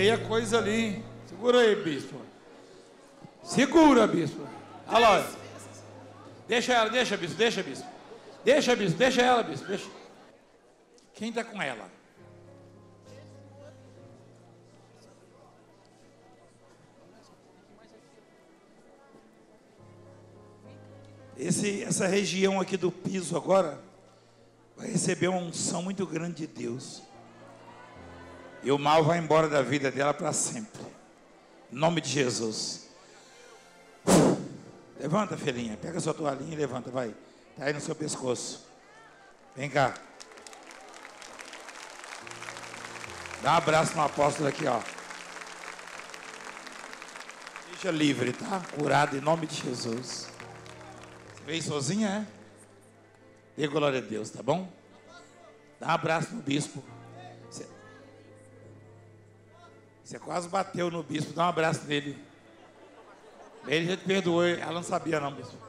feia coisa ali, hein? Segura aí, bispo. Segura, bispo. Olha lá. Deixa ela, bispo, deixa, bispo. Deixa ela, bispo, deixa. Quem tá com ela? Essa região aqui do piso agora vai receber uma unção muito grande de Deus. E o mal vai embora da vida dela para sempre. Em nome de Jesus. Levanta, filhinha. Pega sua toalhinha e levanta, vai. Está aí no seu pescoço. Vem cá. Dá um abraço no apóstolo aqui, ó. Seja livre, tá? Curado em nome de Jesus. Veio sozinha, é? Dê glória a Deus, tá bom? Dá um abraço no bispo. Você quase bateu no bispo, dá um abraço nele. Ele já te perdoou, ela não sabia não, bispo.